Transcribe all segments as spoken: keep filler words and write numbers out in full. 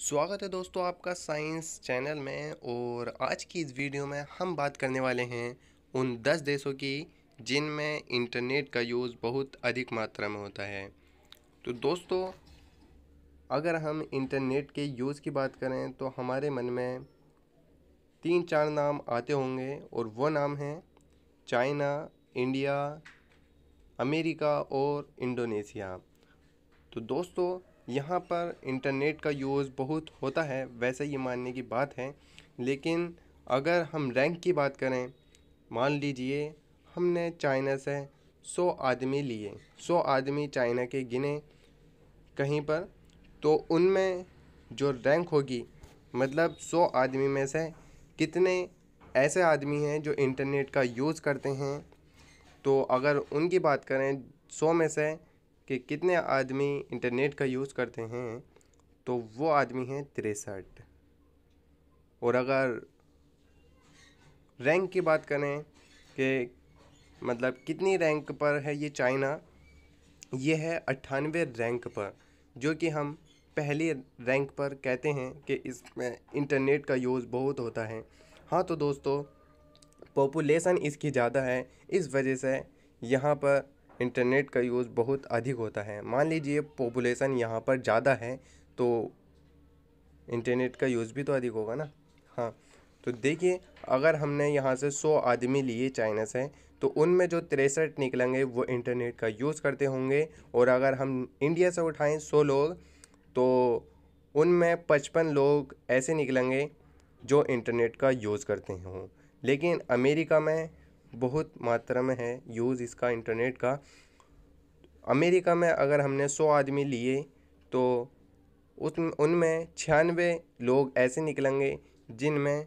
स्वागत है दोस्तों आपका साइंस चैनल में। और आज की इस वीडियो में हम बात करने वाले हैं उन दस देशों की जिनमें इंटरनेट का यूज़ बहुत अधिक मात्रा में होता है। तो दोस्तों अगर हम इंटरनेट के यूज़ की बात करें तो हमारे मन में तीन चार नाम आते होंगे और वो नाम हैं चाइना, इंडिया, अमेरिका और इंडोनेशिया। तो दोस्तों यहाँ पर इंटरनेट का यूज़ बहुत होता है, वैसे ये मानने की बात है। लेकिन अगर हम रैंक की बात करें, मान लीजिए हमने चाइना से सौ आदमी लिए, सौ आदमी चाइना के गिने कहीं पर, तो उनमें जो रैंक होगी, मतलब सौ आदमी में से कितने ऐसे आदमी हैं जो इंटरनेट का यूज़ करते हैं। तो अगर उनकी बात करें सौ में से कि कितने आदमी इंटरनेट का यूज़ करते हैं, तो वो आदमी हैं तिरसठ। और अगर रैंक की बात करें कि मतलब कितनी रैंक पर है ये चाइना, ये है अट्ठानवे रैंक पर, जो कि हम पहली रैंक पर कहते हैं कि इसमें इंटरनेट का यूज़ बहुत होता है। हाँ तो दोस्तों पॉपुलेशन इसकी ज़्यादा है, इस वजह से यहाँ पर इंटरनेट का यूज़ बहुत अधिक होता है। मान लीजिए पॉपुलेशन यहाँ पर ज़्यादा है तो इंटरनेट का यूज़ भी तो अधिक होगा ना। हाँ तो देखिए अगर हमने यहाँ से सौ आदमी लिए चाइना से, तो उनमें जो तिरसठ निकलेंगे वो इंटरनेट का यूज़ करते होंगे। और अगर हम इंडिया से उठाएं सौ लोग, तो उनमें पचपन लोग ऐसे निकलेंगे जो इंटरनेट का यूज़ करते हों। लेकिन अमेरिका में बहुत मात्रा में है यूज़ इसका, इंटरनेट का। अमेरिका में अगर हमने सौ आदमी लिए तो उस उनमें छियानवे लोग ऐसे निकलेंगे जिनमें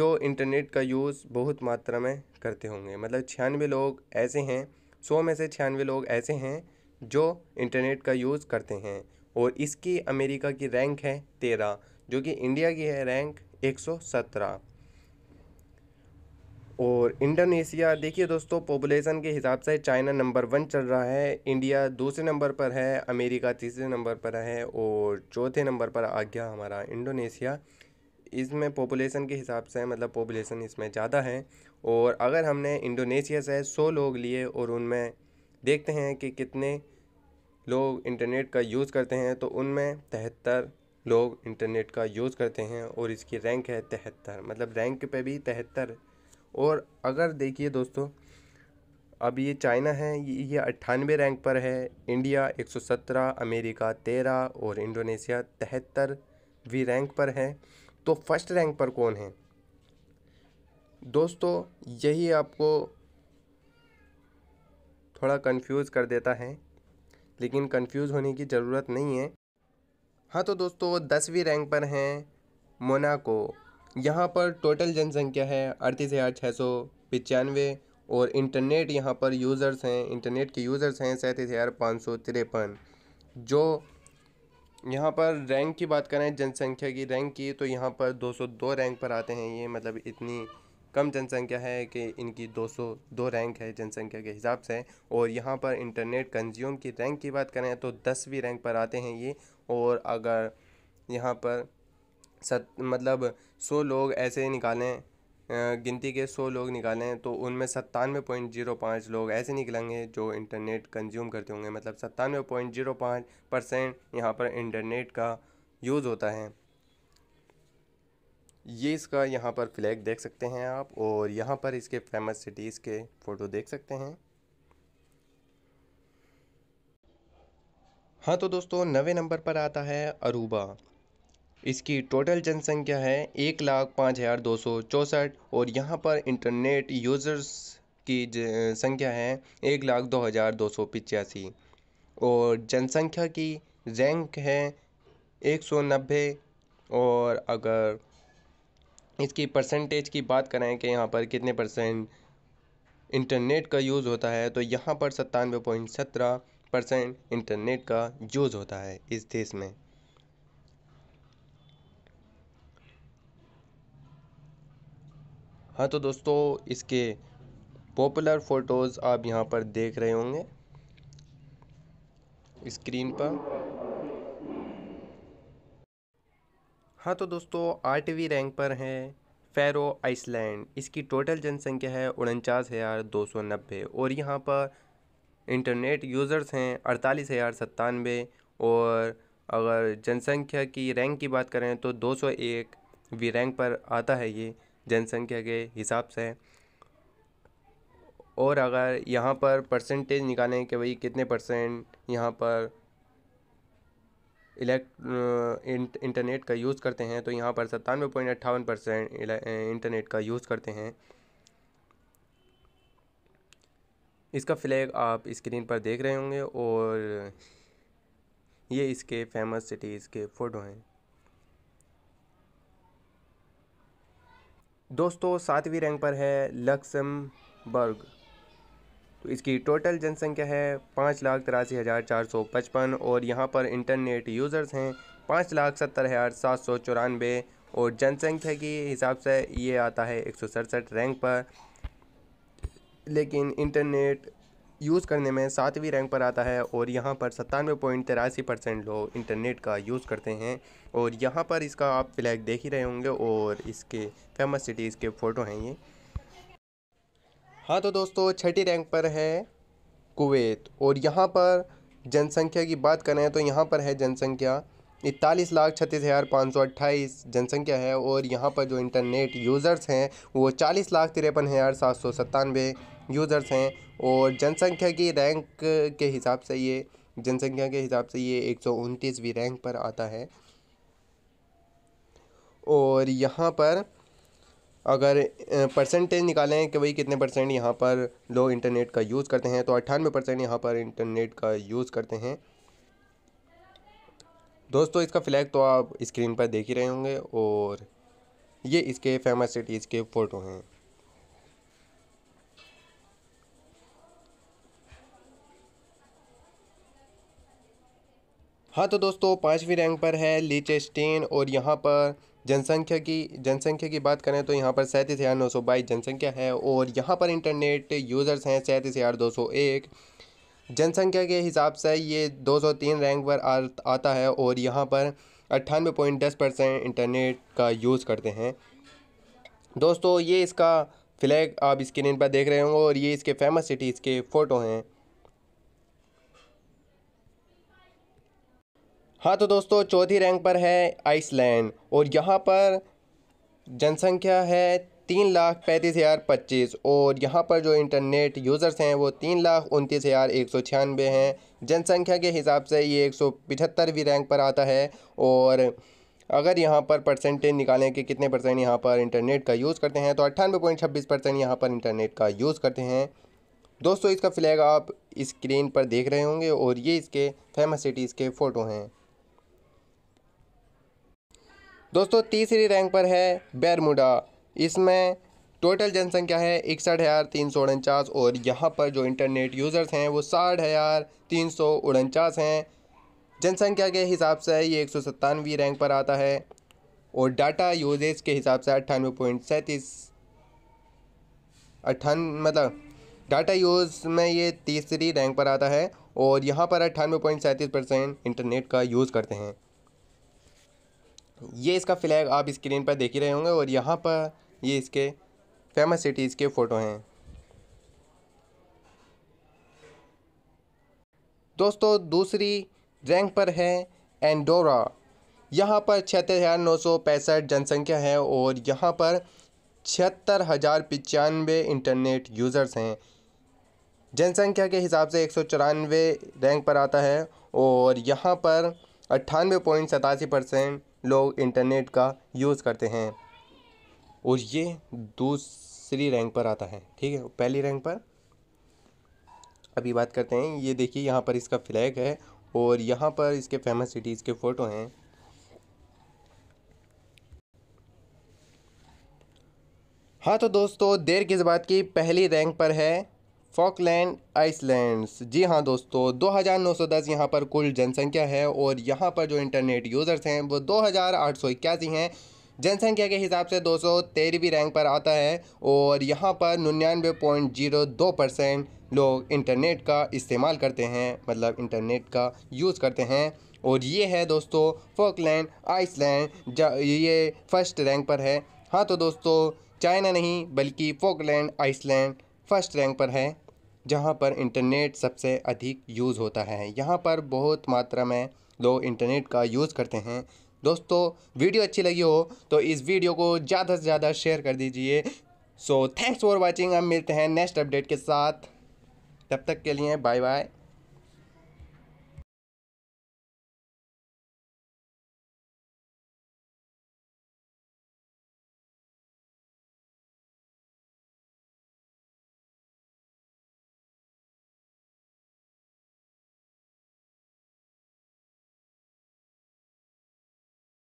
जो इंटरनेट का यूज़ बहुत मात्रा में करते होंगे। मतलब छियानवे लोग ऐसे हैं, सौ में से छियानवे लोग ऐसे हैं जो इंटरनेट का यूज़ करते हैं। और इसकी अमेरिका की रैंक है तेरह, जो कि इंडिया की है रैंक एक सौ सत्रह। और इंडोनेशिया, देखिए दोस्तों पॉपुलेशन के हिसाब से चाइना नंबर वन चल रहा है, इंडिया दूसरे नंबर पर है, अमेरिका तीसरे नंबर पर है और चौथे नंबर पर आ गया हमारा इंडोनेशिया। इसमें पॉपुलेशन के हिसाब से मतलब पॉपुलेशन इसमें ज़्यादा है। और अगर हमने इंडोनेशिया से सौ लोग लिए और उनमें देखते हैं कि कितने लोग इंटरनेट का यूज़ करते हैं, तो उनमें तिहत्तर लोग इंटरनेट का यूज़ करते हैं और इसकी रैंक है तिहत्तर, मतलब रैंक पे भी तिहत्तर। और अगर देखिए दोस्तों अब ये चाइना है, ये अट्ठानवे रैंक पर है, इंडिया एक सौ सत्रह, अमेरिका तेरह और इंडोनेशिया तिहत्तरवीं रैंक पर है। तो फर्स्ट रैंक पर कौन है दोस्तों, यही आपको थोड़ा कंफ्यूज कर देता है, लेकिन कंफ्यूज होने की ज़रूरत नहीं है। हाँ तो दोस्तों दसवीं रैंक पर हैं मोनाको। यहाँ पर टोटल जनसंख्या है अड़तीस हज़ार छः सौ पचानवे और इंटरनेट यहाँ पर यूज़र्स हैं, इंटरनेट के यूज़र्स हैं सैंतीस हज़ार पाँच सौ तिरपन। जो यहाँ पर रैंक की बात करें, जनसंख्या की रैंक की, तो यहाँ पर दो सौ दो रैंक पर आते हैं ये। मतलब इतनी कम जनसंख्या है कि इनकी दो सौ दो रैंक है जनसंख्या के हिसाब से। और यहाँ पर इंटरनेट कंज्यूम की रैंक की बात करें तो दसवीं रैंक पर आते हैं ये। और अगर यहाँ पर सत मतलब सौ लोग ऐसे निकालें, गिनती के सौ लोग निकालें, तो उनमें सत्तानवे पॉइंट जीरो पाँच लोग ऐसे निकलेंगे जो इंटरनेट कंज्यूम करते होंगे। मतलब सत्तानवे पॉइंट जीरो पाँच परसेंट यहाँ पर इंटरनेट का यूज़ होता है। ये इसका यहाँ पर फ्लैग देख सकते हैं आप, और यहाँ पर इसके फेमस सिटीज़ के फ़ोटो देख सकते हैं। हाँ तो दोस्तों नवे नंबर पर आता है अरूबा। इसकी टोटल जनसंख्या है एक लाख पाँच हज़ार दो सौ चौंसठ और यहाँ पर इंटरनेट यूज़र्स की संख्या है एक लाख दो हज़ार दो सौ पिचासी। और जनसंख्या की रैंक है एक सौ नब्बे। और अगर इसकी परसेंटेज की बात करें कि यहाँ पर कितने परसेंट इंटरनेट का यूज़ होता है, तो यहाँ पर सत्तानवे पॉइंट सत्रह परसेंट इंटरनेट का यूज़ होता है इस देश में। हाँ तो दोस्तों इसके पॉपुलर फ़ोटोज़ आप यहाँ पर देख रहे होंगे स्क्रीन पर। हाँ तो दोस्तों आठवीं रैंक पर हैं फेरो आइसलैंड। इसकी टोटल जनसंख्या है उनचास हज़ार दो सौ नब्बे और यहाँ पर इंटरनेट यूज़र्स हैं अड़तालीस हज़ार सत्तानवे और अगर जनसंख्या की रैंक की बात करें तो दो सौ एकवीं रैंक पर आता है ये जनसंख्या के हिसाब से। और अगर यहाँ पर परसेंटेज निकालें कि भाई कितने परसेंट यहाँ पर इलेक्ट इंटरनेट का यूज़ करते हैं तो यहाँ पर सत्तानवे पॉइंट अट्ठावन परसेंट इंटरनेट का यूज़ करते हैं। इसका फ्लैग आप स्क्रीन पर देख रहे होंगे और ये इसके फेमस सिटीज़ के फ़ोटो हैं। दोस्तों सातवीं रैंक पर है लक्समबर्ग। तो इसकी टोटल जनसंख्या है पाँच लाख तिरासी हज़ार चार सौ पचपन और यहाँ पर इंटरनेट यूज़र्स हैं पाँच लाख सत्तर हज़ार सात सौ चौरानवे और जनसंख्या के हिसाब से ये आता है एक सौ सड़सठ रैंक पर, लेकिन इंटरनेट यूज़ करने में सातवीं रैंक पर आता है और यहाँ पर सत्तानवे पॉइंट तिरासी परसेंट लोग इंटरनेट का यूज़ करते हैं। और यहाँ पर इसका आप फ्लैग देख ही रहे होंगे और इसके फेमस सिटीज़ के फ़ोटो हैं ये। हाँ तो दोस्तों छठी रैंक पर है कुवैत और यहाँ पर जनसंख्या की बात करें तो यहाँ पर है जनसंख्या इकतालीस लाख छत्तीस हज़ार पाँच सौ अट्ठाईस जनसंख्या है और यहाँ पर जो इंटरनेट यूज़र्स हैं वो चालीस लाख तिरपन हज़ार सात सौ सत्तानवे यूज़र्स हैं और जनसंख्या की रैंक के हिसाब से ये जनसंख्या के हिसाब से ये एक सौ उनतीसवीं रैंक पर आता है। और यहाँ पर अगर परसेंटेज निकालें कि भाई कितने परसेंट यहाँ पर लोग इंटरनेट का यूज़ करते हैं तो अट्ठानवे परसेंट यहाँ पर इंटरनेट का यूज़ करते हैं। दोस्तों इसका फ्लैग तो आप स्क्रीन पर देख ही रहे होंगे और ये इसके फेमस सिटीज़ के फ़ोटो हैं। हाँ तो दोस्तों पाँचवीं रैंक पर है लीचेस्टेन और यहाँ पर जनसंख्या की जनसंख्या की बात करें तो यहाँ पर सैंतीस हज़ार नौ सौ बाईस जनसंख्या है और यहाँ पर इंटरनेट यूज़र्स हैं सैंतीस हज़ार दो सौ एक जनसंख्या के हिसाब से ये दो सौ तीन रैंक पर आ, आता है और यहाँ पर अट्ठानवे पॉइंट दस परसेंट इंटरनेट का यूज़ करते हैं। दोस्तों ये इसका फ्लैग आप स्क्रीन पर देख रहे होंगे और ये इसके फेमस सिटीज़ के फ़ोटो हैं। हाँ तो दोस्तों चौथी रैंक पर है आइसलैंड और यहाँ पर जनसंख्या है तीन लाख पैंतीस हज़ार पच्चीस और यहाँ पर जो इंटरनेट यूज़र्स हैं वो तीन लाख उनतीस हज़ार एक सौ छियानवे हैं। जनसंख्या के हिसाब से ये एक सौ पिछहत्तरवीं रैंक पर आता है और अगर यहाँ पर परसेंटेज निकालें कि कितने परसेंट यहाँ पर इंटरनेट का यूज़ करते हैं तो अट्ठानवे पॉइंट छब्बीस परसेंट यहाँ पर इंटरनेट का यूज़ करते हैं। दोस्तों इसका फ्लैग आप स्क्रीन पर देख रहे होंगे और ये इसके फेमस सिटीज़ के फ़ोटो हैं। दोस्तों तीसरी रैंक पर है बेरमुडा। इसमें टोटल जनसंख्या है इकसठ हज़ार तीन सौ उनचास और यहाँ पर जो इंटरनेट यूज़र्स हैं वो साठ हज़ार तीन सौ उनचास हैं। जनसंख्या के हिसाब से ये एक सौ सत्तानवीं रैंक पर आता है और डाटा यूजेज के हिसाब से अट्ठानवे पॉइंट सैंतीस अट्ठान मतलब डाटा यूज़ में ये तीसरी रैंक पर आता है और यहाँ पर अट्ठानवे पॉइंट सैंतीस परसेंट इंटरनेट का यूज़ करते हैं। ये इसका फ्लैग आप स्क्रीन पर देख ही रहे होंगे और यहाँ पर ये इसके फेमस सिटीज़ के फ़ोटो हैं। दोस्तों दूसरी रैंक पर है एंडोरा। यहाँ पर छिहत्तर हज़ार नौ सौ पैंसठ जनसंख्या है और यहाँ पर छिहत्तर हज़ार पचानवे इंटरनेट यूज़र्स हैं। जनसंख्या के हिसाब से एक सौ चौरानवे रैंक पर आता है और यहाँ पर अट्ठानवे पॉइंट सतासी परसेंट लोग इंटरनेट का यूज़ करते हैं और ये दूसरी रैंक पर आता है। ठीक है, पहली रैंक पर अभी बात करते हैं। ये देखिए यहाँ पर इसका फ्लैग है और यहाँ पर इसके फेमस सिटीज़ के फ़ोटो हैं। हाँ तो दोस्तों देर किस बात की, पहली रैंक पर है फॉकलैंड आइसलैंड्स। जी हाँ दोस्तों दो हज़ार नौ सौ दस यहाँ पर कुल जनसंख्या है और यहाँ पर जो इंटरनेट यूज़र्स हैं वो दो हज़ार आठ सौ इक्यासी हैं। जनसंख्या के हिसाब से दो सौ तेरहवीं रैंक पर आता है और यहाँ पर निन्यानवे पॉइंट जीरो दो परसेंट लोग इंटरनेट का इस्तेमाल करते हैं मतलब इंटरनेट का यूज़ करते हैं और ये है दोस्तों फॉकलैंड आइसलैंड, ये फर्स्ट रैंक पर है। हाँ तो दोस्तों चाइना नहीं बल्कि फॉकलैंड आइसलैंड फर्स्ट रैंक पर है, जहाँ पर इंटरनेट सबसे अधिक यूज़ होता है। यहाँ पर बहुत मात्रा में लोग इंटरनेट का यूज़ करते हैं। दोस्तों वीडियो अच्छी लगी हो तो इस वीडियो को ज़्यादा से ज़्यादा शेयर कर दीजिए। So thanks for watching. हम मिलते हैं नेक्स्ट अपडेट के साथ, तब तक के लिए बाय बाय।